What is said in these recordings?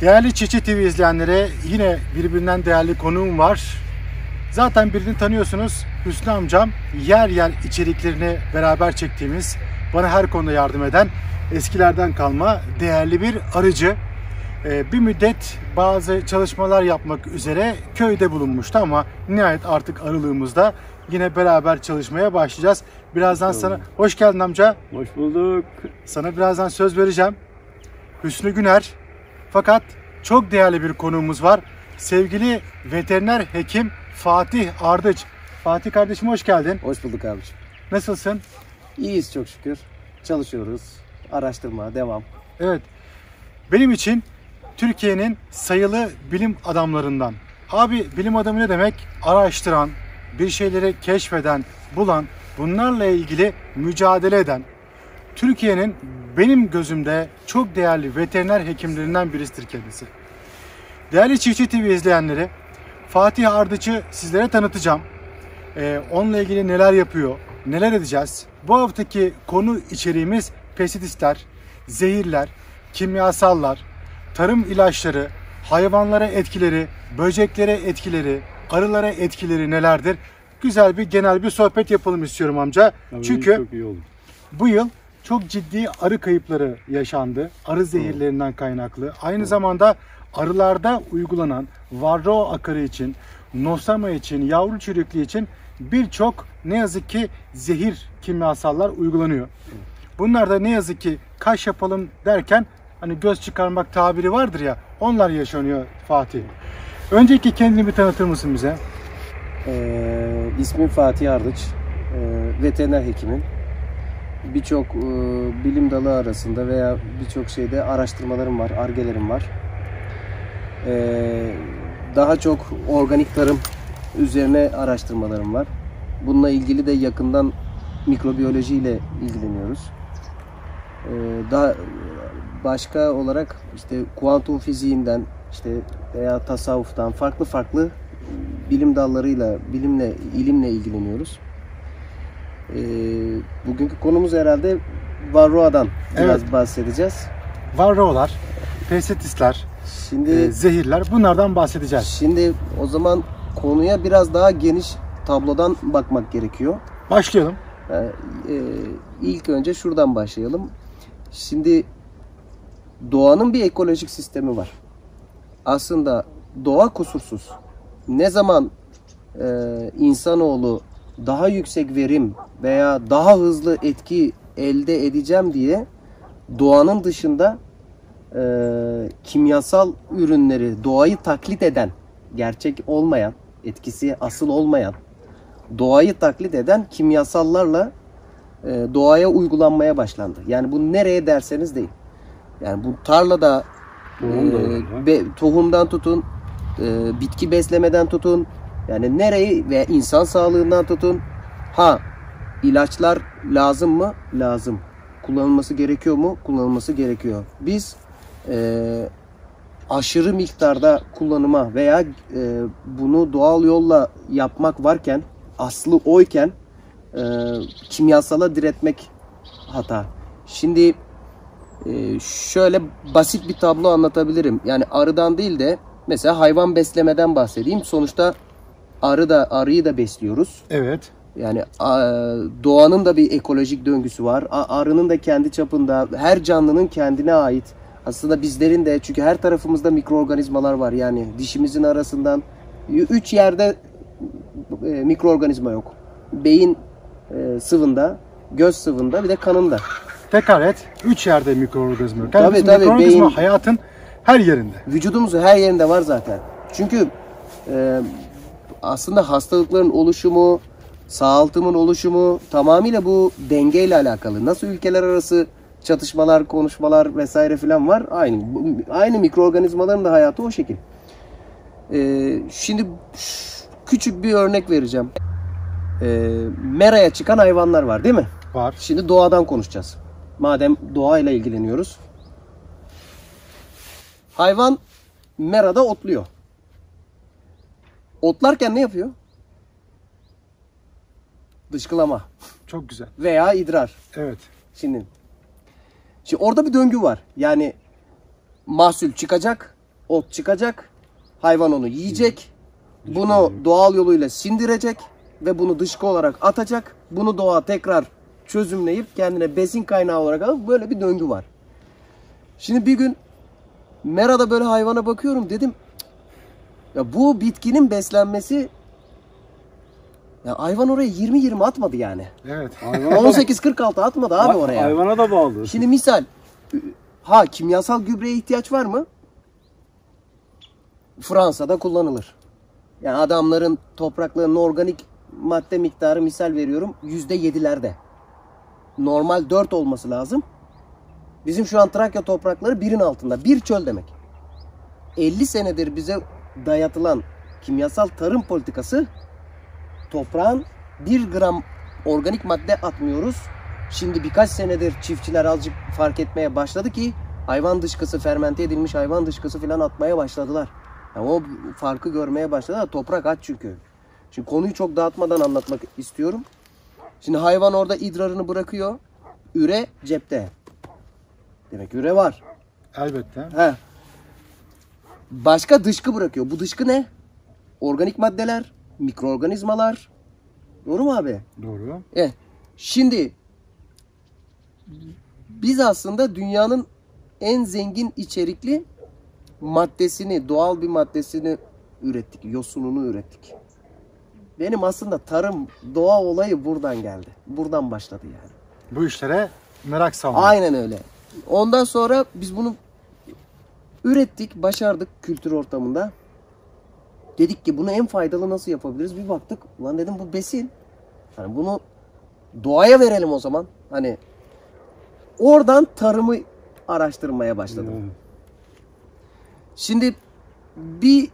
Değerli Çiçi TV izleyenlere yine birbirinden değerli konuğum var. Zaten birini tanıyorsunuz, Hüsnü amcam. Yer yer içeriklerini beraber çektiğimiz, bana her konuda yardım eden, eskilerden kalma değerli bir arıcı. Bir müddet bazı çalışmalar yapmak üzere köyde bulunmuştu ama nihayet artık arılığımızda yine beraber çalışmaya başlayacağız. Birazdan sana... Hoş geldin amca. Hoş bulduk. Sana birazdan söz vereceğim. Hüsnü Güner. Fakat çok değerli bir konuğumuz var. Sevgili veteriner hekim Fatih Ardıç. Fatih kardeşim hoş geldin. Hoş bulduk abiciğim. Nasılsın? İyiyiz çok şükür. Çalışıyoruz. Araştırma devam. Evet. Benim için Türkiye'nin sayılı bilim adamlarından. Abi bilim adamı ne demek? Araştıran, bir şeyleri keşfeden, bulan, bunlarla ilgili mücadele eden. Türkiye'nin benim gözümde çok değerli veteriner hekimlerinden birisidir kendisi. Değerli Çiftçi TV izleyenleri, Fatih Ardıç'ı sizlere tanıtacağım. Onunla ilgili neler yapıyor, neler edeceğiz. Bu haftaki konu içeriğimiz pestisitler, zehirler, kimyasallar, tarım ilaçları, hayvanlara etkileri, böceklere etkileri, arılara etkileri nelerdir? Güzel bir genel bir sohbet yapalım istiyorum amca. Tabii. Çünkü bu yıl çok ciddi arı kayıpları yaşandı. Arı zehirlerinden kaynaklı. Aynı zamanda arılarda uygulanan Varroa akarı için, Nosama için, yavru çürüklü için birçok ne yazık ki zehir kimyasallar uygulanıyor. Bunlar da ne yazık ki kaş yapalım derken hani göz çıkarmak tabiri vardır ya, onlar yaşanıyor Fatih. Önceki kendini bir tanıtır mısın bize? İsmim Fatih Ardıç. Veteriner hekimim. Birçok bilim dalı arasında veya birçok şeyde araştırmalarım var, argelerim var. Daha çok organik tarım üzerine araştırmalarım var. Bununla ilgili de yakından mikrobiyoloji ile ilgileniyoruz. Daha başka olarak işte kuantum fiziğinden işte veya tasavvuftan farklı bilim dallarıyla, ilimle ilgileniyoruz. Bugünkü konumuz herhalde Varroa'dan biraz bahsedeceğiz. Varroalar, pestisitler, şimdi zehirler, bunlardan bahsedeceğiz. Şimdi o zaman konuya biraz daha geniş tablodan bakmak gerekiyor. Başlayalım. İlk önce şuradan başlayalım. Şimdi doğanın bir ekolojik sistemi var. Aslında doğa kusursuz. Ne zaman insanoğlu daha yüksek verim veya daha hızlı etki elde edeceğim diye doğanın dışında kimyasal ürünleri, doğayı taklit eden, gerçek olmayan, etkisi asıl olmayan, doğayı taklit eden kimyasallarla doğaya uygulanmaya başlandı. Yani bu nereye derseniz deyin. Yani bu tarlada tohumdan tutun, bitki beslemeden tutun, yani nereyi ve insan sağlığından tutun. Ha, ilaçlar lazım mı? Lazım. Kullanılması gerekiyor mu? Kullanılması gerekiyor. Biz aşırı miktarda kullanıma veya bunu doğal yolla yapmak varken, aslı oyken kimyasala diretmek hata. Şimdi şöyle basit bir tablo anlatabilirim. Yani arıdan değil de mesela hayvan beslemeden bahsedeyim. Sonuçta arıyı da besliyoruz. Evet. Yani doğanın da bir ekolojik döngüsü var. Arının da kendi çapında, her canlının kendine ait. Aslında bizlerin de, çünkü her tarafımızda mikroorganizmalar var. Yani dişimizin arasından 3 yerde mikroorganizma yok. Beyin sıvında, göz sıvında, bir de kanında. Tekrar et. 3 yerde mikroorganizma yok. Tabii, tabii, mikroorganizma beyin, hayatın her yerinde. Vücudumuzun her yerinde var zaten. Çünkü aslında hastalıkların oluşumu, sağaltımın oluşumu tamamıyla bu dengeyle alakalı. Nasıl ülkeler arası çatışmalar, konuşmalar vesaire filan var. Aynı mikroorganizmaların da hayatı o şekil. Şimdi küçük bir örnek vereceğim. Meraya çıkan hayvanlar var değil mi? Var. Şimdi doğadan konuşacağız. Madem doğayla ilgileniyoruz. Hayvan merada otluyor. Otlarken ne yapıyor? Dışkılama. Çok güzel. Veya idrar. Evet. Şimdi orada bir döngü var. Yani mahsul çıkacak, ot çıkacak. Hayvan onu yiyecek. Bunu doğal yoluyla sindirecek ve bunu dışkı olarak atacak. Bunu doğa tekrar çözümleyip kendine besin kaynağı olarak alıp böyle bir döngü var. Şimdi bir gün Mera'da böyle hayvana bakıyorum, dedim ya bu bitkinin beslenmesi, ya hayvan oraya 20-20 atmadı yani. Evet. 18-46 atmadı abi oraya. Hayvana da bağlı. Şimdi misal kimyasal gübreye ihtiyaç var mı? Fransa'da kullanılır. Yani adamların topraklarının organik madde miktarı, misal veriyorum, %7'lerde. Normal 4 olması lazım. Bizim şu an Trakya toprakları birin altında. Bir çöl demek. 50 senedir bize dayatılan kimyasal tarım politikası, toprağın 1 gram organik madde atmıyoruz. Şimdi birkaç senedir çiftçiler azıcık fark etmeye başladı ki hayvan dışkısı, fermente edilmiş hayvan dışkısı falan atmaya başladılar. Yani o farkı görmeye başladılar. Toprak aç çünkü. Şimdi konuyu çok dağıtmadan anlatmak istiyorum. Şimdi hayvan orada idrarını bırakıyor. Üre cepte. Demek üre var. Elbette. He. Başka dışkı bırakıyor. Bu dışkı ne? Organik maddeler, mikroorganizmalar. Doğru mu abi? Doğru. Şimdi biz aslında dünyanın en zengin içerikli maddesini, doğal bir maddesini ürettik. Yosununu ürettik. Benim aslında tarım, doğa olayı buradan geldi. Buradan başladı yani. Bu işlere merak salmak. Aynen öyle. Ondan sonra biz bunu ürettik, başardık kültür ortamında. Dedik ki bunu en faydalı nasıl yapabiliriz? Bir baktık, ulan dedim bu besin. Yani bunu doğaya verelim o zaman. Hani oradan tarımı araştırmaya başladım. Şimdi bir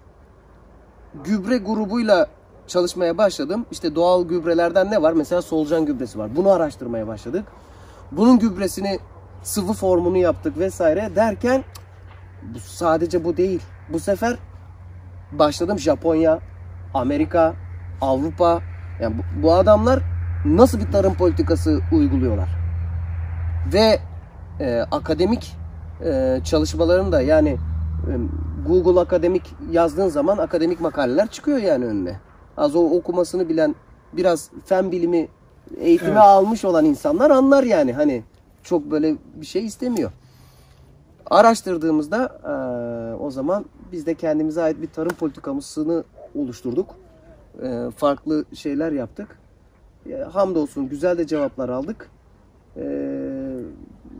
gübre grubuyla çalışmaya başladım. İşte doğal gübrelerden ne var? Mesela solucan gübresi var. Bunu araştırmaya başladık. Bunun gübresini, sıvı formunu yaptık vesaire derken sadece bu değil. Bu sefer başladım Japonya, Amerika, Avrupa. Yani bu adamlar nasıl bir tarım politikası uyguluyorlar? Ve akademik çalışmaların da, yani Google Akademik yazdığın zaman akademik makaleler çıkıyor yani önüne. Az o okumasını bilen, biraz fen bilimi eğitimi almış olan insanlar anlar yani. Hani çok böyle bir şey istemiyor. Araştırdığımızda o zaman biz de kendimize ait bir tarım politikamızını oluşturduk. Farklı şeyler yaptık. Hamdolsun güzel de cevaplar aldık.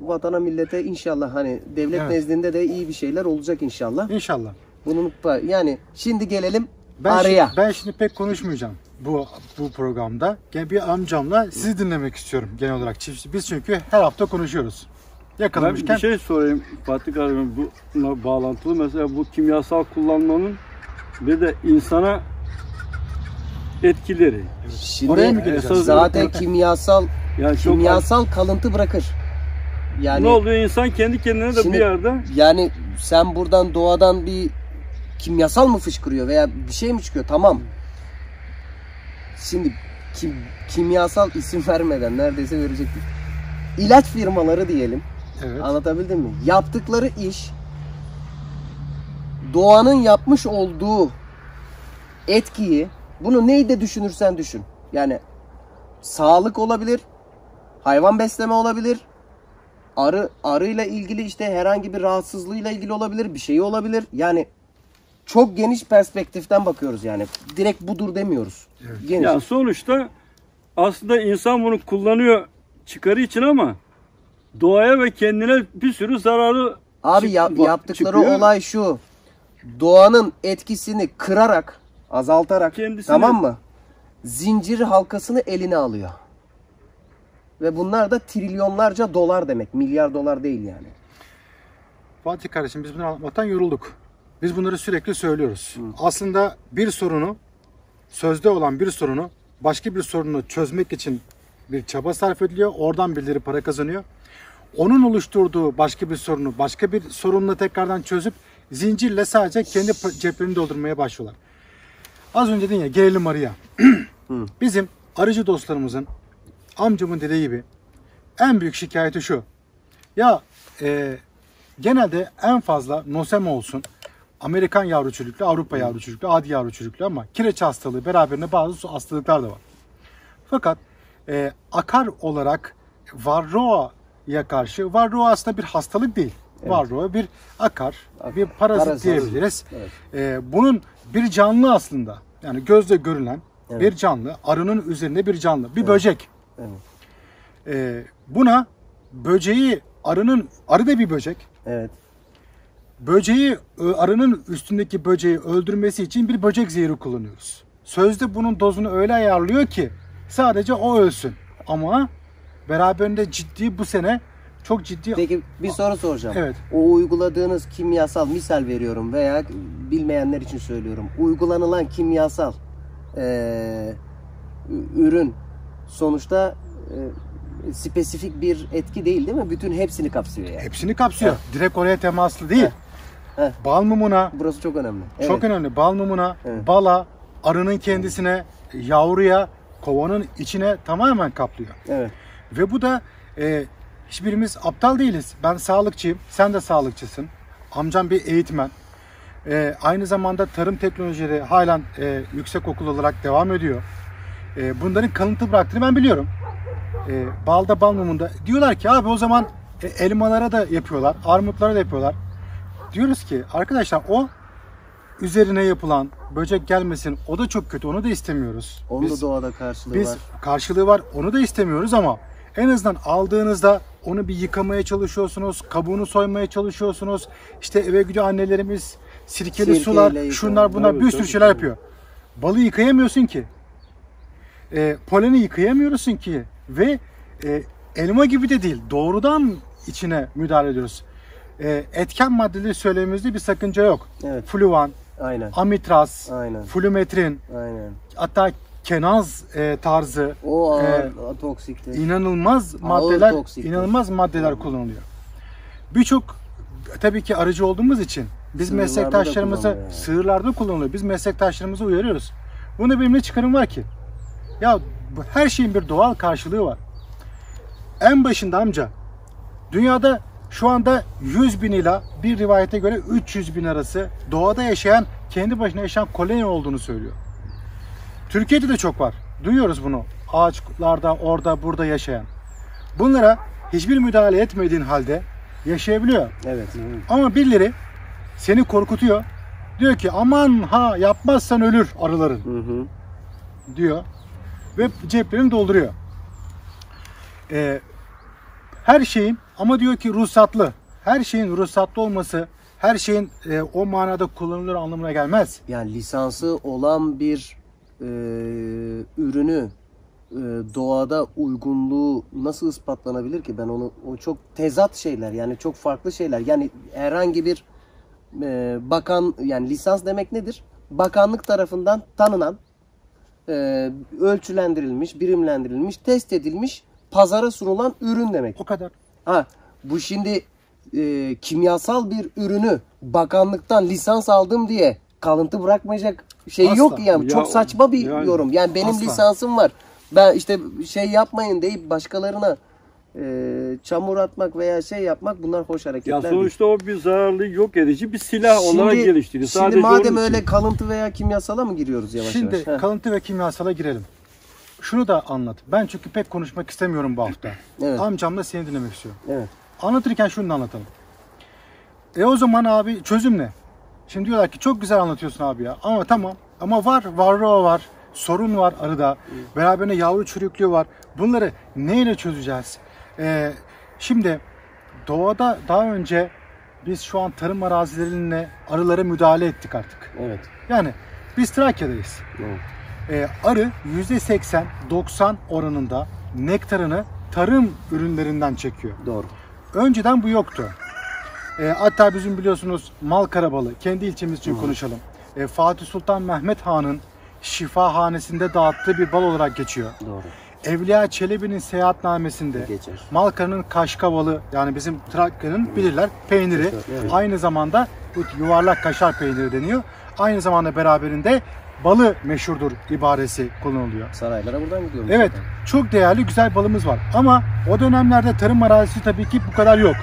Vatana, millete inşallah, hani devlet nezdinde de iyi bir şeyler olacak inşallah. İnşallah. Bunun yani şimdi gelelim araya. Ben şimdi pek konuşmayacağım bu programda. Bir amcamla sizi dinlemek istiyorum genel olarak. Biz çünkü her hafta konuşuyoruz. Yakalamışken... Ben bir şey sorayım Fatih abim, bununla bağlantılı. Mesela bu kimyasal kullanmanın bir de insana etkileri. Şimdi oraya mı geleceğiz? Zaten kimyasal kalıntı bırakır. Yani ne oluyor? İnsan kendi kendine de şimdi, bir yerde. Yani sen buradan doğadan bir kimyasal mı fışkırıyor veya bir şey mi çıkıyor? Tamam. Şimdi kimyasal isim vermeden neredeyse verecektik. İlaç firmaları diyelim. Evet. Anlatabildim mi? Yaptıkları iş, doğanın yapmış olduğu etkiyi, bunu neyi de düşünürsen düşün. Yani sağlık olabilir, hayvan besleme olabilir, arıyla ilgili işte herhangi bir rahatsızlığıyla ilgili olabilir, bir şey olabilir. Yani çok geniş perspektiften bakıyoruz yani. Direkt budur demiyoruz. Evet. Geniş. Ya sonuçta aslında insan bunu kullanıyor çıkarı için ama doğaya ve kendine bir sürü zararı abi yaptıkları çıkıyor. Olay şu. Doğanın etkisini kırarak, azaltarak, kendisini... tamam mı? Zincir halkasını eline alıyor. Ve bunlar da trilyonlarca dolar demek. Milyar dolar değil yani. Fatih kardeşim, biz bunu anlatmaktan yorulduk. Biz bunları sürekli söylüyoruz. Aslında bir sorunu, sözde olan bir sorunu, başka bir sorunu çözmek için bir çaba sarf ediliyor. Oradan birileri para kazanıyor. Onun oluşturduğu başka bir sorunu, başka bir sorunla tekrardan çözüp zincirle sadece kendi ceplerini doldurmaya başlıyorlar. Az önce dedin ya, gelelim arıya. Bizim arıcı dostlarımızın, amcamın dediği gibi en büyük şikayeti şu. Ya genelde en fazla Nosama olsun, Amerikan yavru çürüklü, Avrupa yavru çürüklü, adi yavru çürüklü ama kireç hastalığı beraberinde bazı hastalıklar da var. Fakat akar olarak Varroa'ya karşı, Varroa aslında bir hastalık değil. Evet. Varroa bir akar, bir parazit diyebiliriz. Evet. Bunun bir canlı aslında, yani gözle görülen evet. bir canlı, arının üzerinde bir canlı, bir evet. böcek. Evet. Buna böceği arının, arı da bir böcek. Evet. Böceği, arının üstündeki böceği öldürmesi için bir böcek zehri kullanıyoruz. Sözde bunun dozunu öyle ayarlıyor ki sadece o ölsün. Ama beraberinde ciddi bu sene çok ciddi... Peki bir soru soracağım. Evet. O uyguladığınız kimyasal, misal veriyorum veya bilmeyenler için söylüyorum. Uygulanılan kimyasal ürün sonuçta... spesifik bir etki değil mi? Bütün hepsini kapsıyor yani. Hepsini kapsıyor. Evet. Direkt oraya temaslı değil. Evet. Evet. Bal mumuna. Burası çok önemli. Evet. Çok önemli. Bal mumuna, evet. bala, arının kendisine, evet. yavruya, kovanın içine tamamen kaplıyor. Evet. Ve bu da hiçbirimiz aptal değiliz. Ben sağlıkçıyım. Sen de sağlıkçısın. Amcam bir eğitmen. Aynı zamanda tarım teknolojileri halen yüksekokul olarak devam ediyor. Bunların kanıtı bıraktığını ben biliyorum. Balda, bal mumunda. Diyorlar ki abi o zaman elmalara da yapıyorlar, armutlara da yapıyorlar. Diyoruz ki arkadaşlar o üzerine yapılan böcek gelmesin, o da çok kötü, onu da istemiyoruz. Onun da doğada karşılığı var. Karşılığı var, onu da istemiyoruz ama en azından aldığınızda onu bir yıkamaya çalışıyorsunuz, kabuğunu soymaya çalışıyorsunuz. İşte eve gidiyor annelerimiz sirkeli sular, şunlar bunlar bir sürü şeyler yapıyor. Balı yıkayamıyorsun ki. Poleni yıkayamıyorsun ki. Ve elma gibi de değil, doğrudan içine müdahale ediyoruz. Etken maddeleri söylememizde bir sakınca yok. Evet. Fluvan, aynen. Amitraz, aynen. Flümetrin, aynen. hatta Kenaz tarzı o toksiktir. İnanılmaz maddeler, inanılmaz maddeler kullanılıyor. Birçok tabii ki arıcı olduğumuz için biz meslektaşlarımızı sığırlarda kullanılıyor. Biz meslektaşlarımızı uyarıyoruz. Bunda benim ne çıkarım var ki? Ya her şeyin bir doğal karşılığı var. En başında amca, dünyada şu anda 100 bin ila bir rivayete göre 300 bin arası doğada yaşayan, kendi başına yaşayan kolonya olduğunu söylüyor. Türkiye'de de çok var. Duyuyoruz bunu. Ağaçlarda, orada, burada yaşayan. Bunlara hiçbir müdahale etmediğin halde yaşayabiliyor. Evet. Ama birileri seni korkutuyor. Diyor ki aman ha yapmazsan ölür arıların. Hı-hı. diyor. Ve ceplerini dolduruyor. Her şeyin ama diyor ki ruhsatlı. Her şeyin ruhsatlı olması, her şeyin o manada kullanılır anlamına gelmez. Yani lisansı olan bir ürünü doğada uygunluğu nasıl ispatlanabilir ki? Ben onu, o çok tezat şeyler yani, çok farklı şeyler. Yani herhangi bir bakan, yani lisans demek nedir? Bakanlık tarafından tanınan, ölçülendirilmiş, birimlendirilmiş, test edilmiş, pazara sunulan ürün demek. O kadar. Ha, bu şimdi kimyasal bir ürünü bakanlıktan lisans aldım diye kalıntı bırakmayacak şey asla. Yok yani. Ya, çok saçma bir yani, yorum. Yani benim asla. Lisansım var. Ben işte şey yapmayın deyip başkalarına çamur atmak veya şey yapmak, bunlar hoş hareketler. Ya sonuçta değil. O bir zararlı, yok edici bir silah şimdi, olarak geliştiriyor. Sadece şimdi madem öyle kalıntı veya kimyasala mı giriyoruz yavaş şimdi, yavaş? Şimdi kalıntı ve kimyasala girelim. Şunu da anlat. Ben çünkü pek konuşmak istemiyorum bu hafta. Evet. Amcam da seni dinlemek istiyor. Evet. Anlatırken şunu da anlatalım. O zaman abi çözüm ne? Şimdi diyorlar ki çok güzel anlatıyorsun abi ya. Ama tamam. Ama varroa var. Sorun var arıda. Evet. Beraberinde yavru çürüklüğü var. Bunları neyle çözeceğiz? Şimdi doğada daha önce biz şu an tarım arazilerine arılara müdahale ettik artık. Evet. Yani biz Trakya'dayız. Evet. Arı %80-90 oranında nektarını tarım ürünlerinden çekiyor. Doğru. Önceden bu yoktu. Hatta bizim biliyorsunuz Malkara balı, kendi ilçemiz için konuşalım. Fatih Sultan Mehmet Han'ın şifahanesinde dağıttığı bir bal olarak geçiyor. Doğru. Evliya Çelebi'nin seyahatnamesinde geçer. Malkara'nın kaşkavalı, yani bizim Trakya'nın bilirler peyniri. Geçer, evet. Aynı zamanda yuvarlak kaşar peyniri deniyor. Aynı zamanda beraberinde balı meşhurdur ibaresi kullanılıyor. Saraylara buradan gidiyoruz. Evet. Zaten. Çok değerli güzel balımız var. Ama o dönemlerde tarım arazisi tabii ki bu kadar yok.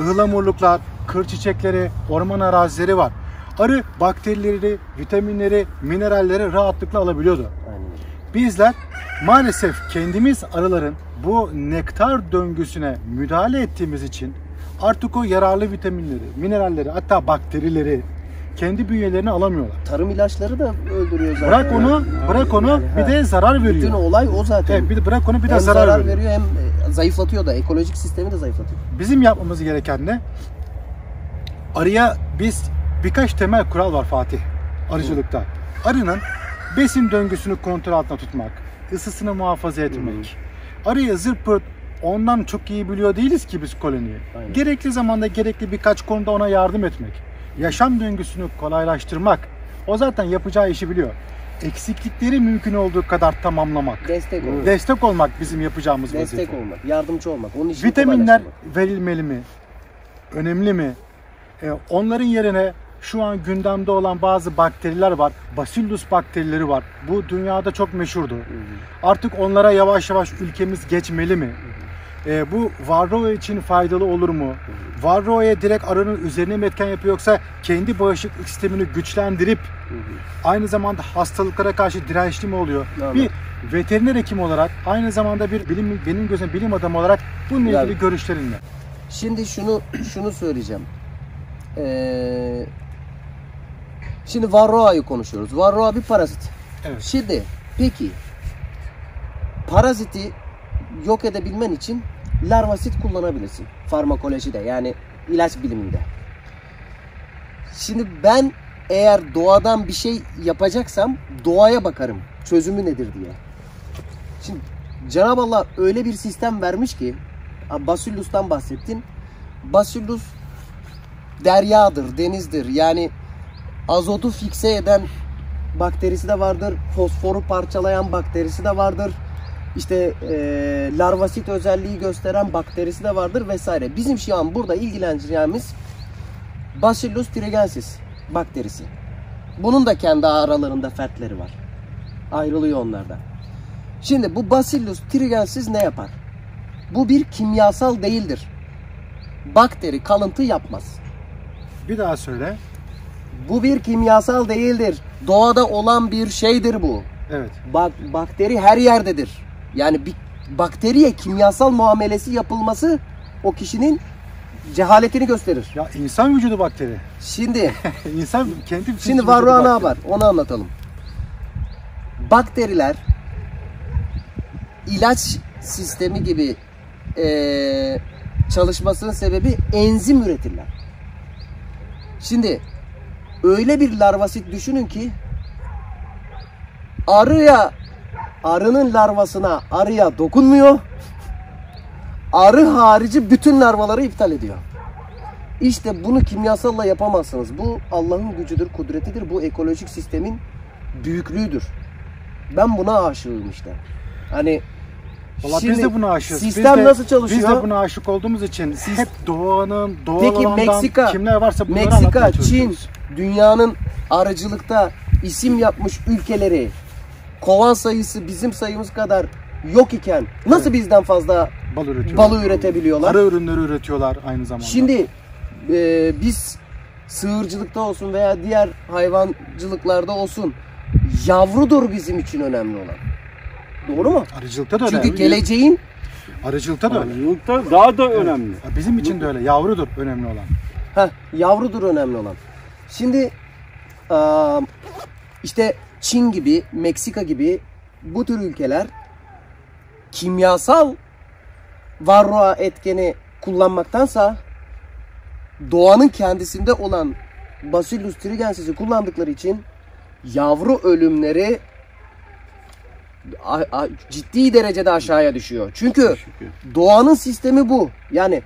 Ihlamurluklar, kır çiçekleri, orman arazileri var. arı bakterileri, vitaminleri, mineralleri rahatlıkla alabiliyordu. Bizler maalesef kendimiz arıların bu nektar döngüsüne müdahale ettiğimiz için artık o yararlı vitaminleri, mineralleri, hatta bakterileri kendi bünyelerine alamıyorlar. Tarım ilaçları da öldürüyor zaten. Bırak onu, yani. Bir de zarar veriyor. Bütün olay o zaten. Evet, bırak onu, bir de hem zarar veriyor. Hem zayıflatıyor da, ekolojik sistemi de zayıflatıyor. Bizim yapmamız gereken ne? Arıya birkaç temel kural var Fatih, arıcılıkta. Arının besin döngüsünü kontrol altında tutmak, ısısını muhafaza etmek. Arıya zırpırt, ondan çok iyi biliyor değiliz ki biz koloniyi. Aynen. Gerekli zamanda, gerekli birkaç konuda ona yardım etmek. Yaşam döngüsünü kolaylaştırmak. O zaten yapacağı işi biliyor. Eksiklikleri mümkün olduğu kadar tamamlamak. Destek olmak. Destek olmak bizim yapacağımız vazife. Destek olmak, yardımcı olmak. Onun işini vitaminler verilmeli mi? Önemli mi? Onların yerine şu an gündemde olan bazı bakteriler var. Bacillus bakterileri var. Bu dünyada çok meşhurdu. Artık onlara yavaş yavaş ülkemiz geçmeli mi? Bu Varroa için faydalı olur mu? Varroa'ya direkt arının üzerine mi etken yapıyor, yoksa kendi bağışıklık sistemini güçlendirip aynı zamanda hastalıklara karşı dirençli mi oluyor? Yani. Bir veteriner hekim olarak, aynı zamanda bir benim gözümde bilim adamı olarak bununla ilgili görüşlerin ne? Şimdi şunu söyleyeceğim. Şimdi Varroa'yı konuşuyoruz. Varroa bir parazit. Evet. Şimdi peki paraziti yok edebilmen için larvasit kullanabilirsin. Farmakolojide, yani ilaç biliminde. Şimdi ben eğer doğadan bir şey yapacaksam doğaya bakarım. Çözümü nedir diye. Şimdi Cenab-ı Allah öyle bir sistem vermiş ki, Bacillus'tan bahsettin. Bacillus deryadır, denizdir. Yani azotu fikse eden bakterisi de vardır. Fosforu parçalayan bakterisi de vardır. İşte larvasit özelliği gösteren bakterisi de vardır vesaire. Bizim şu an burada ilgileneceğimiz Bacillus thuringiensis bakterisi. Bunun da kendi aralarında fertleri var. Ayrılıyor onlardan. Şimdi bu Bacillus thuringiensis ne yapar? Bu bir kimyasal değildir. Bakteri kalıntı yapmaz. Bir daha söyle. Bu bir kimyasal değildir. Doğada olan bir şeydir bu. Evet. Bakteri her yerdedir. Yani bir bakteriye kimyasal muamelesi yapılması o kişinin cehaletini gösterir. Ya insan vücudu bakteri. Şimdi insan kendi şimdi Varroa ne yapar? Onu anlatalım. Bakteriler ilaç sistemi gibi çalışmasının sebebi enzim üretirler. Şimdi öyle bir larvasit düşünün ki arının larvasına arıya dokunmuyor. Arı harici bütün larvaları iptal ediyor. İşte bunu kimyasalla yapamazsınız. Bu Allah'ın gücüdür, kudretidir. Bu ekolojik sistemin büyüklüğüdür. Ben buna aşığım işte. Hani vallahi şimdi biz de buna aşığız. Sistem nasıl çalışıyor? Biz de buna aşık olduğumuz için hep doğanın, doğalandan kimler varsa bunları anlatmaya çalışıyoruz. Meksika, Çin, dünyanın arıcılıkta isim yapmış ülkeleri, kovan sayısı bizim sayımız kadar yok iken nasıl bizden fazla balı üretebiliyorlar? Arı ürünleri üretiyorlar aynı zamanda. Şimdi biz sığırcılıkta olsun veya diğer hayvancılıklarda olsun, yavrudur bizim için önemli olan. Doğru mu? Arıcılıkta da öyle. Çünkü geleceğin arıcılıkta da öyle. Daha da önemli. Bizim için de öyle. Yavrudur önemli olan. Yavrudur önemli olan. Şimdi işte Çin gibi, Meksika gibi bu tür ülkeler kimyasal Varroa etkeni kullanmaktansa doğanın kendisinde olan Bacillus thuringensis'i kullandıkları için yavru ölümleri ciddi derecede aşağıya düşüyor. Çünkü doğanın sistemi bu. Yani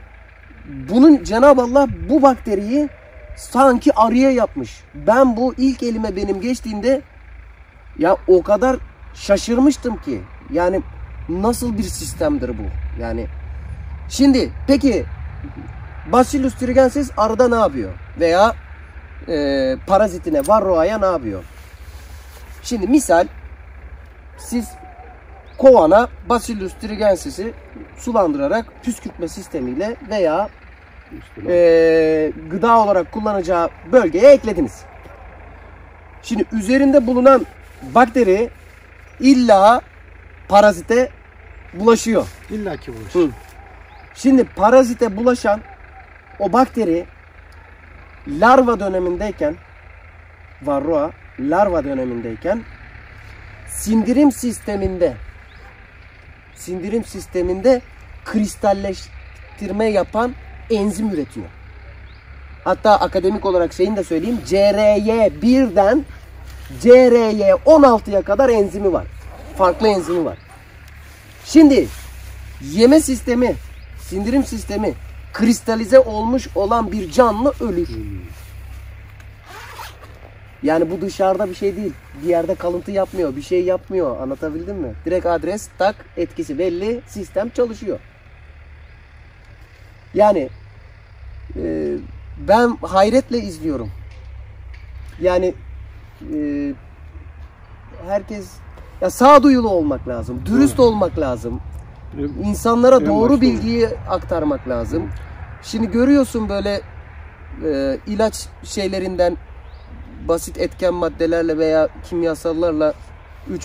bunun Cenab-ı Allah bu bakteriyi sanki arıya yapmış. Ben bu ilk elime benim geçtiğimde ya o kadar şaşırmıştım ki. Yani nasıl bir sistemdir bu? Yani şimdi peki Bacillus thuringiensis arıda ne yapıyor? Veya parazitine, Varroa'ya ne yapıyor? Şimdi misal siz kovana Bacillus thuringensis'i sulandırarak püskürtme sistemiyle veya gıda olarak kullanacağı bölgeye eklediniz. Şimdi üzerinde bulunan bakteri illa parazite bulaşıyor. İlla ki bulaşıyor. Hı. Şimdi parazite bulaşan o bakteri larva dönemindeyken, varroa larva dönemindeyken sindirim sisteminde kristalleştirme yapan enzim üretiyor. Hatta akademik olarak şeyini de söyleyeyim. CRY1'den CRY16'ya kadar enzimi var. Farklı enzimi var. Şimdi yeme sistemi, sindirim sistemi kristalize olmuş olan bir canlı ölür. Yani bu dışarıda bir şey değil. Bir yerde kalıntı yapmıyor. Bir şey yapmıyor. Anlatabildim mi? Direkt adres tak, etkisi belli. Sistem çalışıyor. Yani ben hayretle izliyorum. Yani herkes ya sağduyulu olmak lazım. Dürüst olmak lazım. İnsanlara doğru bilgiyi aktarmak lazım. Şimdi görüyorsun böyle ilaç şeylerinden basit etken maddelerle veya kimyasallarla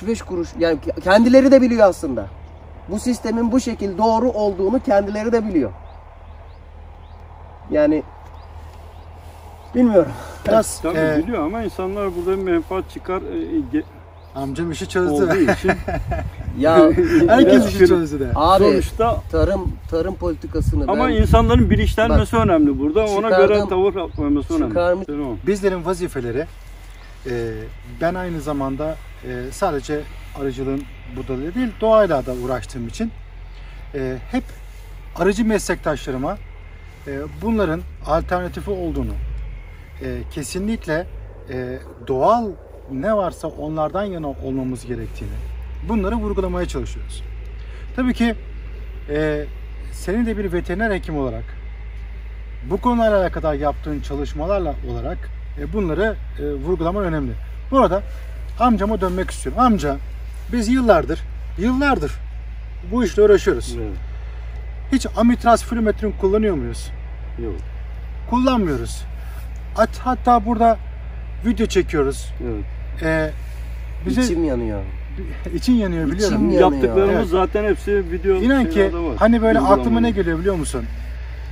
3-5 kuruş, yani kendileri de biliyor aslında. Bu sistemin bu şekilde doğru olduğunu kendileri de biliyor. Yani bilmiyorum. Biraz tabii biliyor ama insanlar burada menfaat çıkar. Amcam işi çözdü. Ya herkes işi çözdü de. Abi, sonuçta tarım politikasını ama insanların bilinçlenmesi önemli burada. Ona göre tavır yapması önemli. Bizlerin vazifeleri ben aynı zamanda sadece arıcılığın burada değil doğayla da uğraştığım için hep arıcı meslektaşlarıma bunların alternatifi olduğunu kesinlikle doğal ne varsa onlardan yana olmamız gerektiğini bunları vurgulamaya çalışıyoruz. Tabii ki senin de bir veteriner hekim olarak bu konularla kadar yaptığın çalışmalarla olarak bunları vurgulaman önemli. Burada amcama dönmek istiyorum. Amca biz yıllardır bu işle uğraşıyoruz. Evet. Hiç Amitraz Flümetrin kullanıyor muyuz? Yok. Kullanmıyoruz. Hatta burada video çekiyoruz. Evet. Bize İçim yanıyor. İçin yanıyor biliyorum. İçim yanıyor. Yaptıklarımız evet. Zaten hepsi video. İnan ki hani böyle aklıma anladım. Ne geliyor biliyor musun?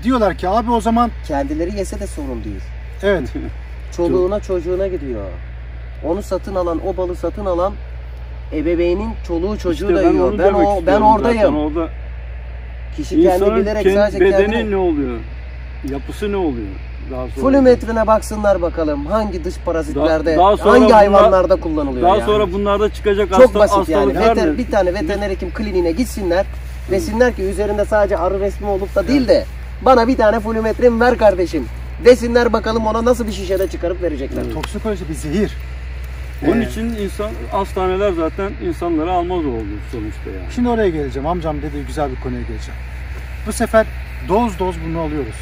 Diyorlar ki abi o zaman kendileri yese de sorun değil. Evet. Çoluğuna çocuğuna gidiyor. Onu satın alan, o balı satın alan ebeveynin çoluğu çocuğu işte da yiyor. Ben oradayım. Orada kişi kendi bilerek sadece bedeni ne oluyor? Yapısı ne oluyor? Flümetrine baksınlar bakalım hangi dış parazitlerde, hangi hayvanlarda kullanılıyor. Daha yani. Sonra bunlarda çıkacak hastalıklar. Çok basit yani. Bir tane veteriner hekim kliniğine gitsinler. Desinler ki üzerinde sadece arı resmi olup da değil de bana bir tane flümetrin ver kardeşim. Desinler bakalım ona nasıl bir şişede çıkarıp verecekler. Toksikoloji bir zehir. Onun için hastaneler zaten insanları almaz oldu sonuçta yani. Şimdi oraya geleceğim. Amcam dediği güzel bir konuya geleceğim. Bu sefer doz bunu alıyoruz.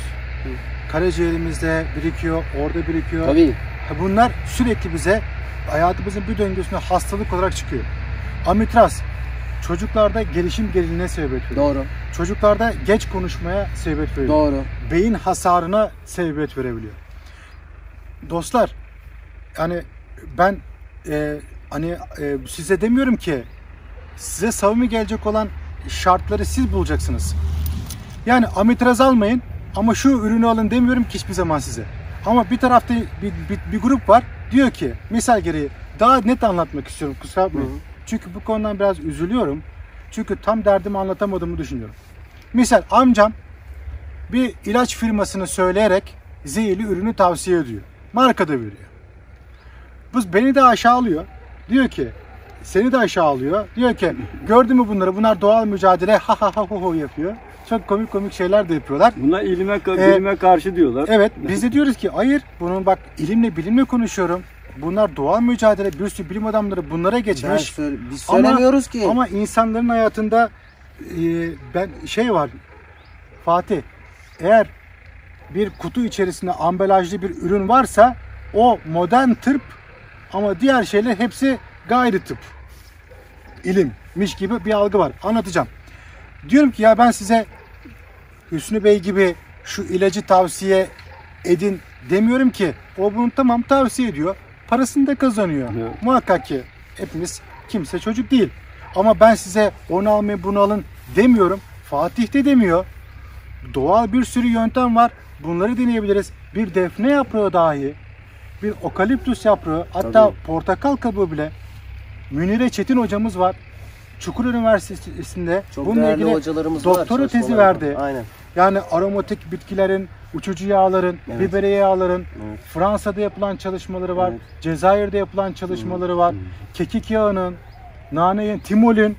Karaciğerimizde birikiyor, orada birikiyor. Tabii. Bunlar sürekli bize hayatımızın bir döngüsünde hastalık olarak çıkıyor. Amitraz çocuklarda gelişim geriliğine sebebiyet veriyor. Doğru. Çocuklarda geç konuşmaya sebebiyet veriyor. Doğru. Beyin hasarına sebebiyet verebiliyor. Dostlar, yani ben size demiyorum ki size savunma gelecek olan şartları siz bulacaksınız. Yani Amitraz almayın. Ama şu ürünü alın demiyorum ki hiçbir zaman size. Ama bir tarafta bir grup var diyor ki misal gereği daha net anlatmak istiyorum kusura bakmayın. Çünkü bu konudan biraz üzülüyorum. Çünkü tam derdimi anlatamadığımı düşünüyorum. Misal amcam bir ilaç firmasını söyleyerek zehirli ürünü tavsiye ediyor. Marka da veriyor. Bu beni de aşağılıyor. Diyor ki seni de aşağılıyor. Diyor ki gördün mü bunları? Bunlar doğal mücadele ha ha ha ho ho yapıyor. Çok komik şeyler de yapıyorlar. Bunlar bilime karşı diyorlar. Evet. Biz de diyoruz ki hayır bunun bak ilimle bilimle konuşuyorum. Bunlar doğal mücadele. Bir sürü bilim adamları bunlara geçmiş. Biz söylemiyoruz ki. Ama insanların hayatında var. Fatih eğer bir kutu içerisinde ambalajlı bir ürün varsa o modern tıp ama diğer şeyler hepsi gayri tıp. İlimmiş gibi bir algı var. Anlatacağım. Diyorum ki ya ben size Hüsnü Bey gibi şu ilacı tavsiye edin demiyorum ki. O bunu tamam tavsiye ediyor. parasını da kazanıyor. Evet. Muhakkak ki hepimiz kimse çocuk değil. Ama ben size onu almayın bunu alın demiyorum. Fatih de demiyor. Doğal bir sürü yöntem var. Bunları deneyebiliriz. Bir defne yaprağı dahi, bir okaliptus yaprağı, hatta tabii, portakal kabuğu bile. Münire Çetin hocamız var. Çukur Üniversitesi'nde çok bununla ilgili doktora var, tezi verdi. Aynen. Yani aromatik bitkilerin, uçucu yağların, evet, biberiye yağların, evet, Fransa'da yapılan çalışmaları var, evet, Cezayir'de yapılan çalışmaları var, kekik yağının, nanenin, timolün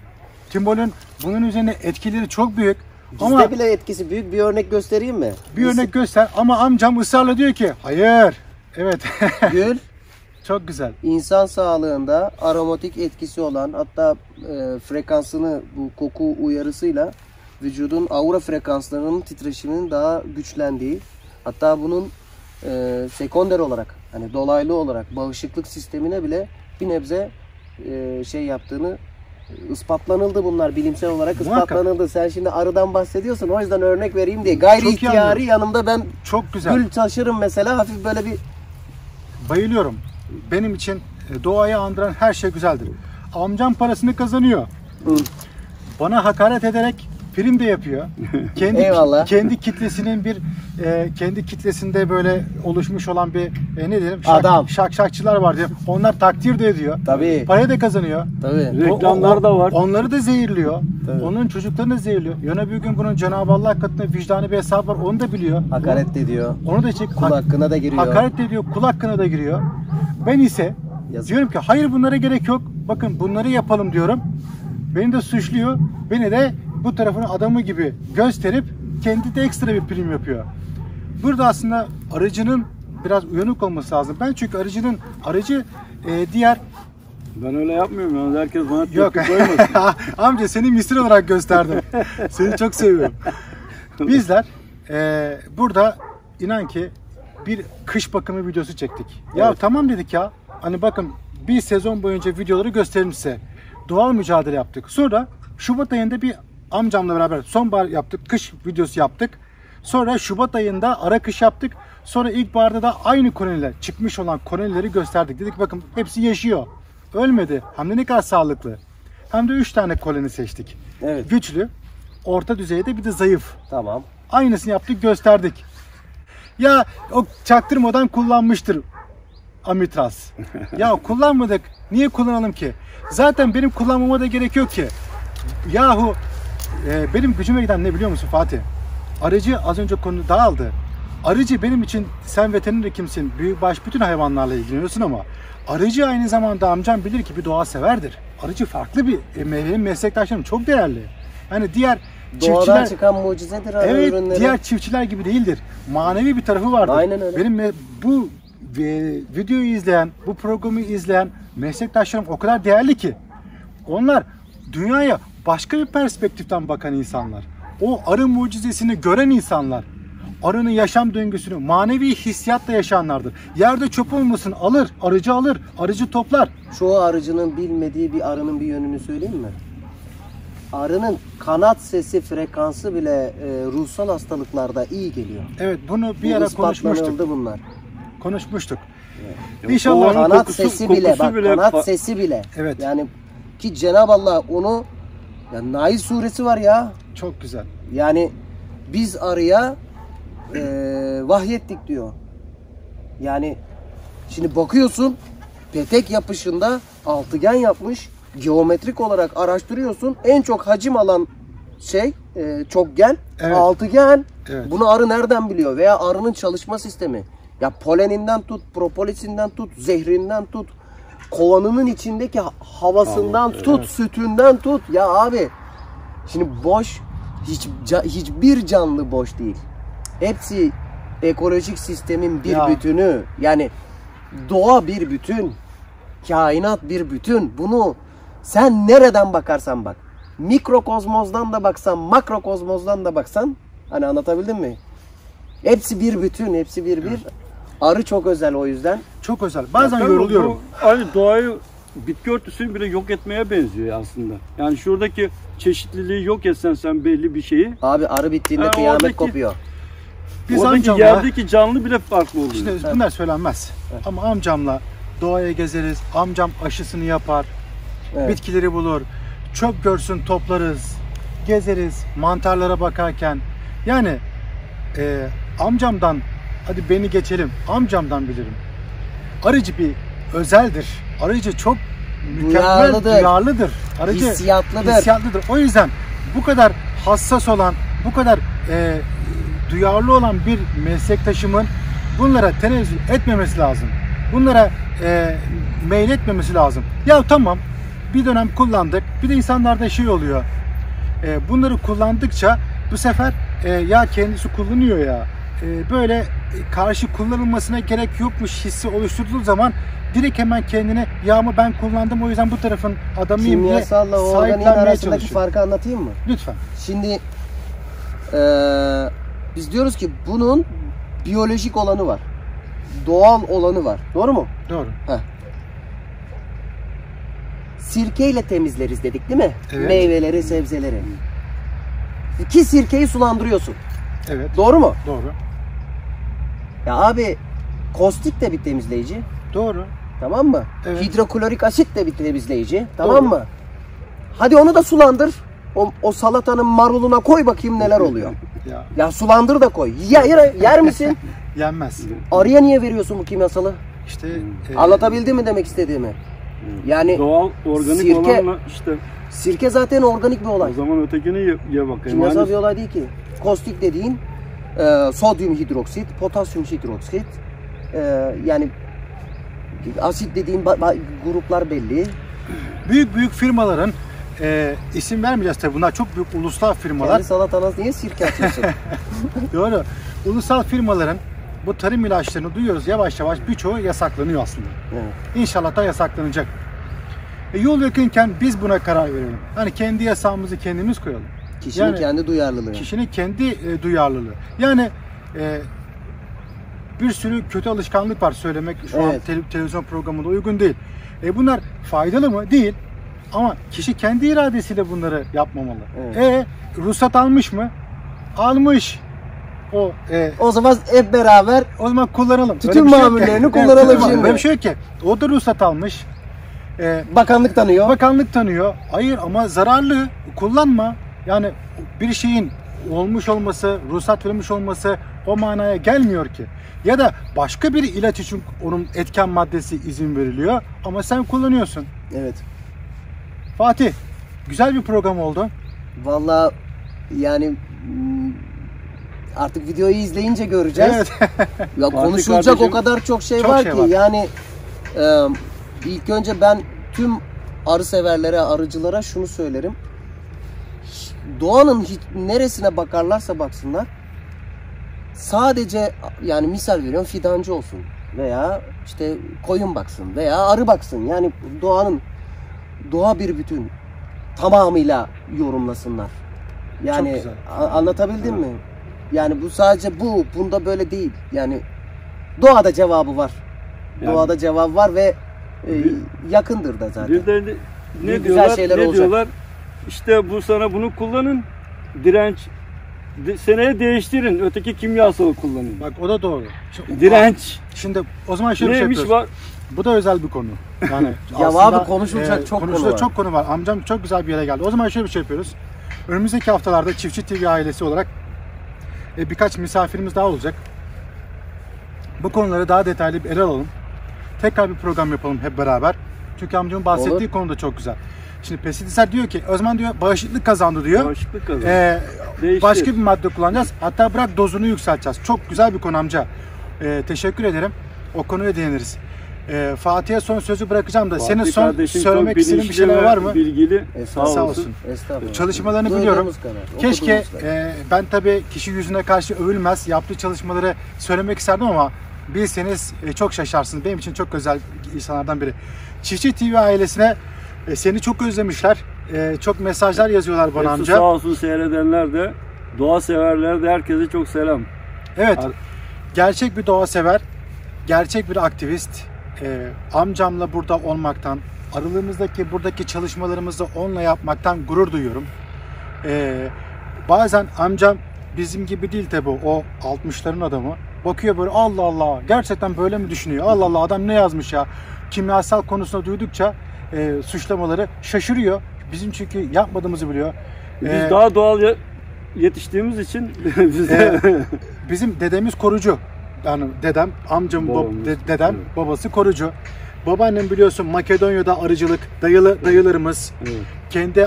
bunun üzerine etkileri çok büyük. Bizde ama bile etkisi büyük. Bir örnek göstereyim mi? Bir örnek göster ama amcam ısrarla diyor ki hayır. Evet. Gül. Çok güzel. İnsan sağlığında aromatik etkisi olan, hatta frekansını bu koku uyarısıyla vücudun aura frekanslarının titreşiminin daha güçlendiği, hatta bunun sekonder olarak, hani dolaylı olarak bağışıklık sistemine bile bir nebze şey yaptığını ispatlanıldı, bunlar bilimsel olarak ispatlanıldı. Sen şimdi arıdan bahsediyorsun, o yüzden örnek vereyim diye. Gayri ihtiyari yanımda ben çok güzel gül taşırım mesela, hafif böyle bir bayılıyorum. Benim için doğayı andıran her şey güzeldir. Amcam parasını kazanıyor. Bana hakaret ederek prim de yapıyor. Kendi kitlesinin bir kendi kitlesinde böyle oluşmuş olan bir ne diyelim, şakşakçılar var diye. Onlar takdir de ediyor. Tabii. Parayı da kazanıyor. Tabii. Reklamlar da var. Onları da zehirliyor. Tabii. Onun çocuklarını da zehirliyor. Yana bir gün bunun Cenab-ı Allah katında vicdani bir hesap var. Onu da biliyor. Hakaret de ediyor. Onu da çek. Kul hakkına da giriyor. Hakaret de ediyor. Kul hakkına da giriyor. Ben ise yazık diyorum ki hayır, bunlara gerek yok. Bakın bunları yapalım diyorum. Beni de suçluyor. Beni de bu tarafın adamı gibi gösterip kendi de ekstra bir prim yapıyor. Burada aslında arıcının biraz uyanık olması lazım. Ben çünkü arıcı diğer... Ben öyle yapmıyorum. Yani herkes bana tepki koymasın. Amca seni misir olarak gösterdim. Seni çok seviyorum. Bizler burada inan ki bir kış bakımı videosu çektik. Evet. Ya tamam dedik ya. Hani bakın bir sezon boyunca videoları gösterelim size. Doğal mücadele yaptık. Sonra Şubat ayında bir amcamla beraber sonbahar yaptık, kış videosu yaptık. Sonra Şubat ayında ara kış yaptık. Sonra ilkbaharda da aynı koloniler, çıkmış olan kolonileri gösterdik. Dedik bakın hepsi yaşıyor. Ölmedi. Hem de ne kadar sağlıklı. Hem de 3 tane koloni seçtik. Evet. Güçlü, orta düzeyde, bir de zayıf. Tamam. Aynısını yaptık, gösterdik. Ya o çaktırmadan kullanmıştır Amitraz. Ya kullanmadık. Niye kullanalım ki? Zaten benim kullanmama da gerek yok ki. Yahu benim gücüme giden ne biliyor musun Fatih? Arıcı az önce konu dağıldı. Arıcı benim için, sen veteriner hekimsin, büyükbaş bütün hayvanlarla ilgileniyorsun ama arıcı aynı zamanda amcam bilir ki bir doğa severdir. Arıcı farklı bir meslektaşlarım çok değerli. Yani diğer doğadan çiftçiler çıkan mucizedir arı ürünleri. Evet, diğer çiftçiler gibi değildir. Manevi bir tarafı vardır. Aynen öyle. Benim bu videoyu izleyen, bu programı izleyen meslektaşlarım o kadar değerli ki onlar dünyaya başka bir perspektiften bakan insanlar. O arı mucizesini gören insanlar. Arının yaşam döngüsünü manevi hissiyatla yaşayanlardır. Yerde çöp olmasın, alır. Arıcı toplar. Çoğu arıcının bilmediği bir arının bir yönünü söyleyeyim mi? Arının kanat sesi frekansı bile ruhsal hastalıklarda iyi geliyor. Evet, bunu bir ara konuşmuştuk. Bunlar. Konuşmuştuk. Evet. İnşallah kanat kokusu bile. Evet. Yani ki Cenab-ı Allah onu, ya Nail suresi var ya. Çok güzel. Yani biz arıya vahyettik diyor. Yani şimdi bakıyorsun petek yapışında altıgen yapmış. Geometrik olarak araştırıyorsun. En çok hacim alan şey çokgen, evet, altıgen. Evet. Bunu arı nereden biliyor? Veya arının çalışma sistemi. Ya poleninden tut, propolisinden tut, zehrinden tut, kovanının içindeki havasından tut, evet, sütünden tut. Ya abi şimdi boş, hiçbir canlı boş değil. Hepsi ekolojik sistemin bir bütünü. Yani doğa bir bütün, kainat bir bütün. Bunu sen nereden bakarsan bak, mikrokozmozdan da baksan, makrokozmozdan da baksan, hani anlatabildim mi? Hepsi bir bütün, hepsi bir bir. Arı çok özel o yüzden. Çok özel. Bazen yoruluyorum. Hani doğayı, bitki örtüsünü bile yok etmeye benziyor aslında. Yani şuradaki çeşitliliği yok etsen sen belli bir şeyi. Abi arı bittiğinde yani kıyamet kopuyor. Biz oradaki yerdeki canlı bile farklı oluyor. İşte bunlar söylenmez. Evet. Ama amcamla doğaya gezeriz, amcam aşısını yapar, evet, bitkileri bulur, çöp görsün toplarız, gezeriz mantarlara bakarken. Yani amcamdan, hadi beni geçelim, amcamdan bilirim. Arıcı bir özeldir. Arıcı çok mükemmel, duyarlıdır. Arıcı hissiyatlıdır. O yüzden bu kadar hassas olan, bu kadar duyarlı olan bir meslektaşımın bunlara tenezzül etmemesi lazım. Bunlara meyletmemesi lazım. Ya tamam, bir dönem kullandık. Bir de insanlarda şey oluyor. Bunları kullandıkça bu sefer ya kendisi kullanıyor ya, böyle karşı kullanılmasına gerek yokmuş hissi oluşturduğu zaman direkt hemen kendine, ya ama ben kullandım o yüzden bu tarafın adamıyım diye sahiplenmeye çalışıyor. Kimyasalla organiğin arasındaki farkı anlatayım mı? Lütfen. Şimdi biz diyoruz ki bunun biyolojik olanı var, doğal olanı var. Doğru mu? Doğru. Heh. Sirkeyle temizleriz dedik değil mi? Evet. Meyveleri, sebzeleri. Ki sirkeyi sulandırıyorsun. Evet. Doğru mu? Doğru. Ya abi, kostik de bir temizleyici. Doğru. Tamam mı? Evet. Hidroklorik asit de bir temizleyici. Tamam Doğru. mı? Hadi onu da sulandır. O salatanın maruluna koy bakayım neler oluyor. Ya sulandır da koy. Yer misin? Yenmez. Arıya niye veriyorsun bu kimyasalı? İşte anlatabildim mi demek istediğimi? Yani doğal organik sirke, olanla işte. Sirke zaten organik bir olay. O zaman ötekine ye bakayım. Kimyasal yani bir olay değil ki. Kostik dediğin sodyum hidroksit, potasyum hidroksit, yani asit dediğin gruplar belli. Büyük firmaların isim vermeyeceğiz tabi, bunlar çok büyük ulusal firmalar. Yani salatanız niye sirke atıyorsun? Doğru. Ulusal firmaların bu tarım ilaçlarını duyuyoruz, yavaş yavaş birçoğu yasaklanıyor aslında. Evet. İnşallah da yasaklanacak. Yol yakınken biz buna karar verelim. Hani kendi yasağımızı kendimiz koyalım. Kişinin kendi duyarlılığı. Kişinin kendi duyarlılığı. Yani bir sürü kötü alışkanlık var, söylemek şu evet. an televizyon programında uygun değil. Bunlar faydalı mı? Değil. Ama kişi kendi iradesiyle bunları yapmamalı. Evet. Ruhsat almış mı? Almış. O zaman hep beraber kullanalım. Tüm mamullerini kullanalım şimdi. Böyle bir şey ki, o da ruhsat almış. Bakanlık tanıyor. Hayır ama zararlı, kullanma. Yani bir şeyin olmuş olması, ruhsat verilmiş olması o manaya gelmiyor ki. Ya da başka bir ilaç için onun etken maddesi izin veriliyor ama sen kullanıyorsun. Evet. Fatih, güzel bir program oldu. Vallahi yani artık videoyu izleyince göreceğiz. Evet. Ya konuşulacak kardeşim, o kadar çok şey çok var şey ki. Var. Yani ilk önce ben tüm arı severlere, arıcılara şunu söylerim. Doğanın neresine bakarlarsa baksınlar, sadece yani misal veriyorum fidancı olsun veya işte koyun baksın veya arı baksın, yani doğa bir bütün tamamıyla yorumlasınlar. Yani anlatabildim evet. mi? Yani bu sadece bunda böyle değil. Yani doğada cevabı var. Yani, doğada cevabı var ve yakındır da zaten. Bir de ne diyorlar? İşte bu sana bunu kullanın, direnç seneye değiştirin, öteki kimyasalı kullanın. Bak o da doğru. Direnç. Şimdi o zaman şöyle bir şey var. Bu da özel bir konu. Yani ya abi konuşulacak çok konu var. Amcam çok güzel bir yere geldi. O zaman şöyle bir şey yapıyoruz. Önümüzdeki haftalarda Çiftçi TV ailesi olarak birkaç misafirimiz daha olacak. Bu konuları daha detaylı bir ele alalım. Tekrar bir program yapalım hep beraber. Çünkü amcamın bahsettiği konu da çok güzel. Şimdi pestisitler diyor ki, Özman diyor bağışıklık kazandı diyor. Bağışıklık kazandı. Başka bir madde kullanacağız. Hatta bırak dozunu yükselteceğiz. Çok güzel bir konu amca. Teşekkür ederim. O konuya değiniriz. Fatih'e son sözü bırakacağım da, Fatih senin son söylemek istediğin bir şeyler var mı? Bilgili. Sağ olsun. Çalışmalarını biliyorum. Keşke ben tabii kişi yüzüne karşı övülmez. Yaptığı çalışmaları söylemek isterdim ama bilseniz çok şaşarsınız. Benim için çok özel insanlardan biri. Çiçi TV ailesine seni çok özlemişler. Çok mesajlar yazıyorlar bana amca. Sağ olsun, seyredenler de, doğa severler de herkese çok selam. Evet. Gerçek bir doğa sever, gerçek bir aktivist. Amcamla burada olmaktan, aralığımızdaki buradaki çalışmalarımızı onunla yapmaktan gurur duyuyorum. Bazen amcam bizim gibi değil tabi, o 60'ların adamı. Bakıyor böyle, Allah Allah gerçekten böyle mi düşünüyor? Allah Allah, adam ne yazmış ya? kimyasal konusunda duydukça suçlamaları şaşırıyor. Bizim çünkü yapmadığımızı biliyor. Biz daha doğal yetiştiğimiz için bizim dedemiz korucu. Yani dedem, amcam, dedem, babası korucu. Babaannem biliyorsun Makedonya'da arıcılık, dayılarımız kendi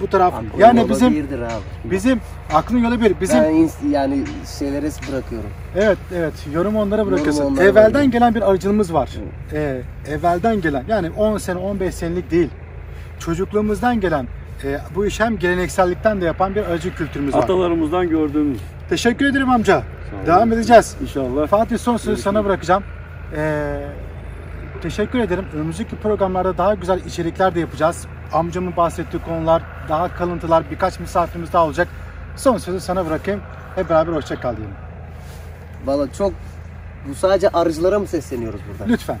bu taraf. Abi, yani bizim aklın yolu bir. Bizim yani şeylere bırakıyorum. Evet, yorum onlara bırakıyorsun. Yorum onlara evvelden gelen bir arıcılığımız var. Evvelden gelen, yani 10 sene 15 senelik değil. Çocukluğumuzdan gelen bu iş hem geleneksellikten de yapan bir arıcı kültürümüz var. Atalarımızdan gördüğümüz. Teşekkür ederim amca. Devam edeceğiz. İnşallah. Fatih, son sözü sana bırakacağım. Teşekkür ederim. Önümüzdeki programlarda daha güzel içerikler de yapacağız. Amcamın bahsettiği konular, daha kalıntılar, birkaç misafirimiz daha olacak. Son sözü sana bırakayım. Hep beraber hoşça kal diyelim. Vallahi bu sadece arıcılara mı sesleniyoruz burada? Lütfen.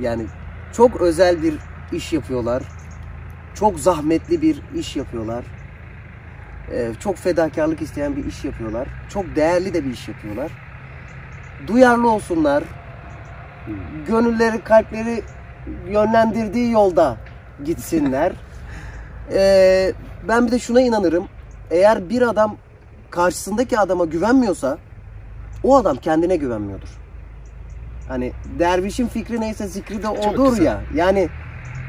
Yani çok özel bir iş yapıyorlar. Çok zahmetli bir iş yapıyorlar. Çok fedakarlık isteyen bir iş yapıyorlar. Çok değerli de bir iş yapıyorlar. Duyarlı olsunlar. Gönülleri, kalpleri yönlendirdiği yolda gitsinler. Ben bir de şuna inanırım. Eğer bir adam karşısındaki adama güvenmiyorsa, o adam kendine güvenmiyordur. Hani dervişin fikri neyse zikri de odur ya. Yani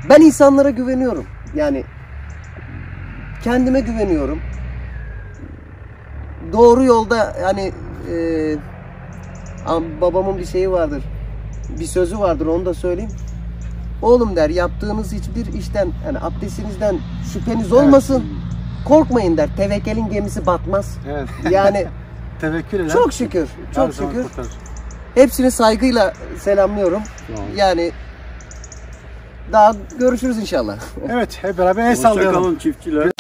ben insanlara güveniyorum. Yani kendime güveniyorum. Doğru yolda, hani babamın bir şeyi vardır. Bir sözü vardır, onu da söyleyeyim. Oğlum der, yaptığınız hiçbir işten, yani abdestinizden şüpheniz olmasın. Evet. Korkmayın der. Tevekkelin gemisi batmaz. Evet. Yani tevekkül. Çok şükür. Çok şükür. Hepsini saygıyla selamlıyorum. Yani daha görüşürüz inşallah. Evet, hep beraber el sallayalım. Hoşça kalın çiftçiler.